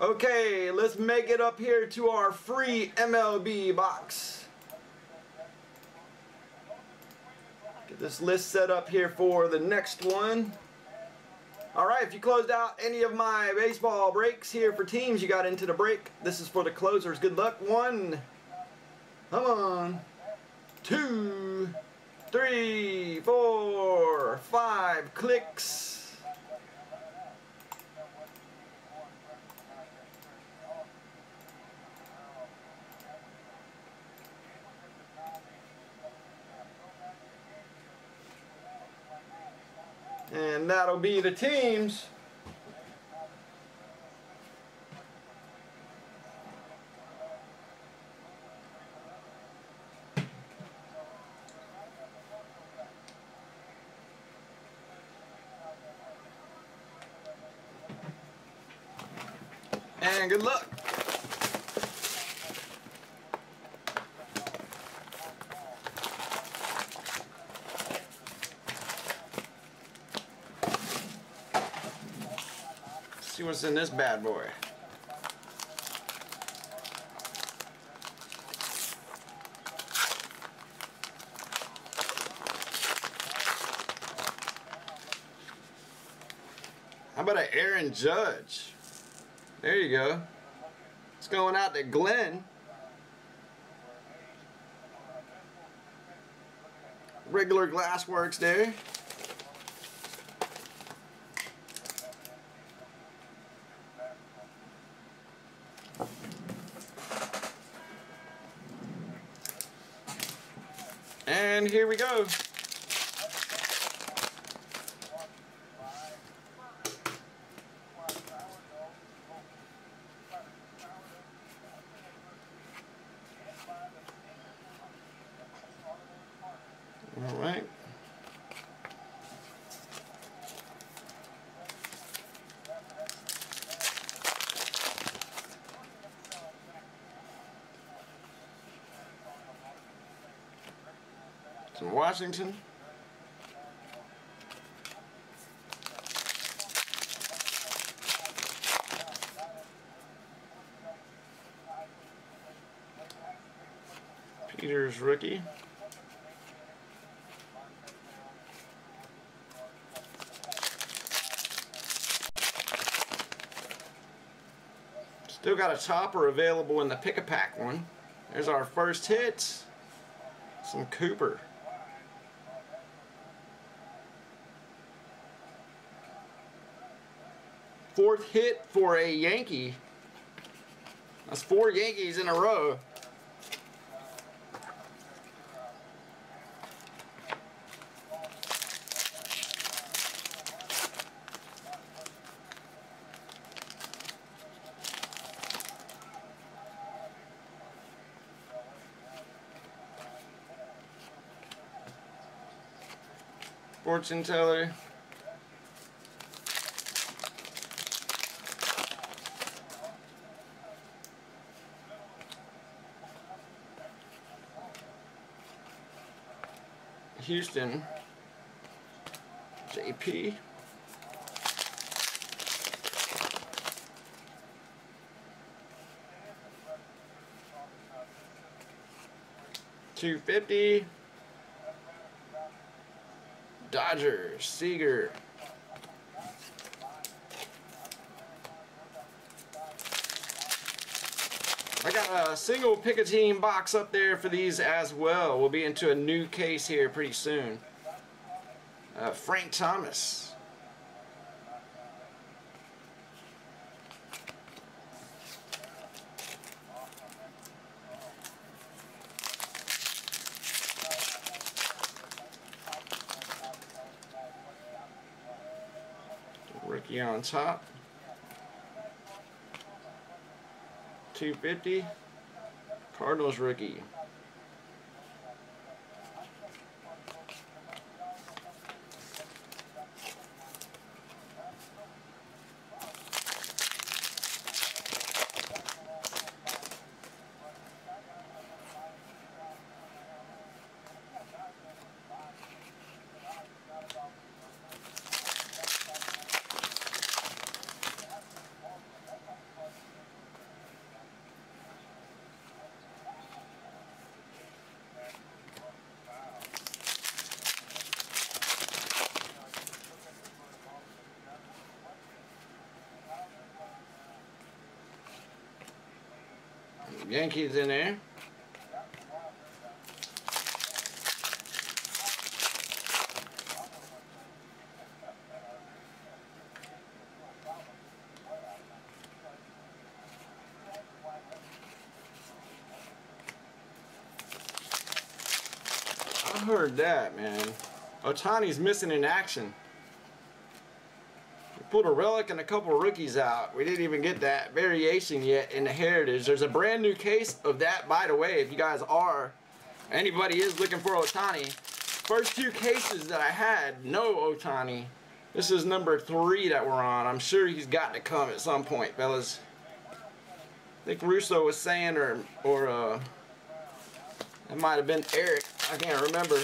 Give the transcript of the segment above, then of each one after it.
Okay, let's make it up here to our free MLB box. Get this list set up here for the next one. Alright, if you closed out any of my baseball breaks here for teams, you got into the break. This is for the closers. Good luck. 1, 2, 3, 4, 5 clicks. And that'll be the teams. And good luck. See what's in this bad boy. How about an Aaron Judge? There you go. It's going out to Glenn. Regular glass works there. And here we go. All right. Washington. Peters rookie. Still got a topper available in the pick-a-pack one. There's our first hit. Some Cooper. Fourth hit for a Yankee. That's 4 Yankees in a row. Fortune Teller. Houston, JP, $250, Dodgers, Seager, I got a single pick-a-team box up there for these as well. We'll be into a new case here pretty soon. Frank Thomas. Rookie on top. 250, Cardinals rookie. Yankees in there. I heard that, man. Ohtani's missing in action. We pulled a relic and a couple rookies out. We didn't even get that variation yet in the Heritage. There's a brand new case of that, by the way, if you guys are, anybody is looking for Ohtani. First two cases that I had, no Ohtani. This is number 3 that we're on. I'm sure he's got to come at some point, fellas. I think Russo was saying, or it might have been Eric, I can't remember.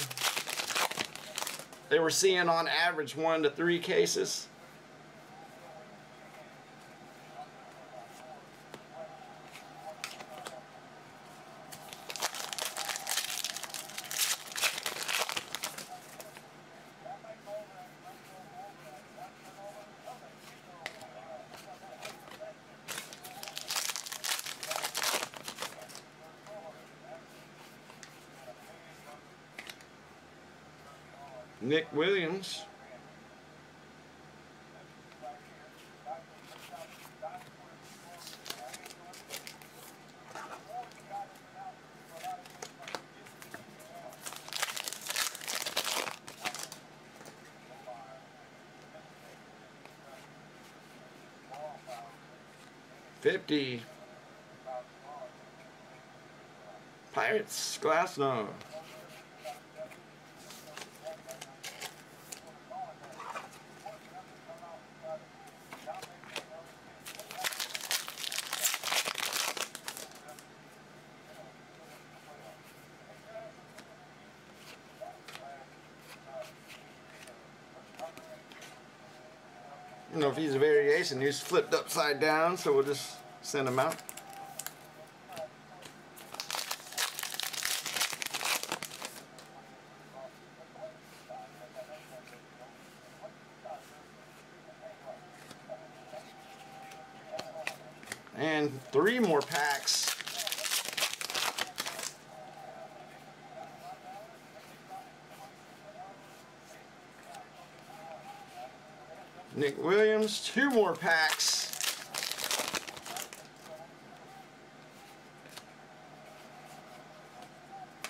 They were seeing on average 1 to 3 cases. Nick Williams. Pirates, Glasnow. I don't know if he's a variation. He's flipped upside down, so we'll just send him out. And 3 more packs. Nick Williams, 2 more packs.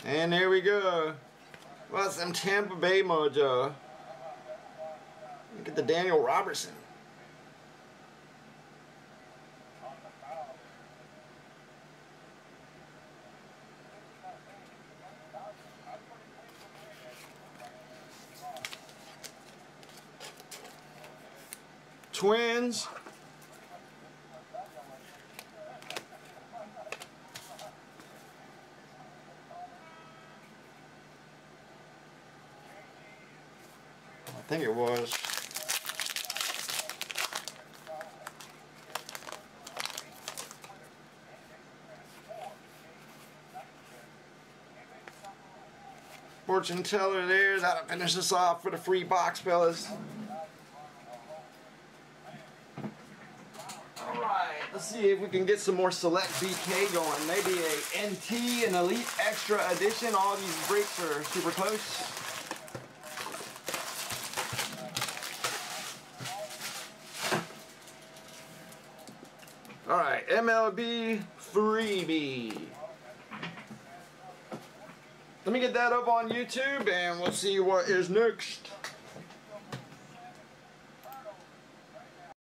And there we go. Well, some Tampa Bay mojo. Look at the Daniel Robertson. Twins. I think it was. Fortune Teller there. That'll finish this off for the free box, fellas. Let's see if we can get some more Select BK going. Maybe a NT, an Elite Extra Edition. All these breaks are super close. All right, MLB freebie. Let me get that up on YouTube and we'll see what is next.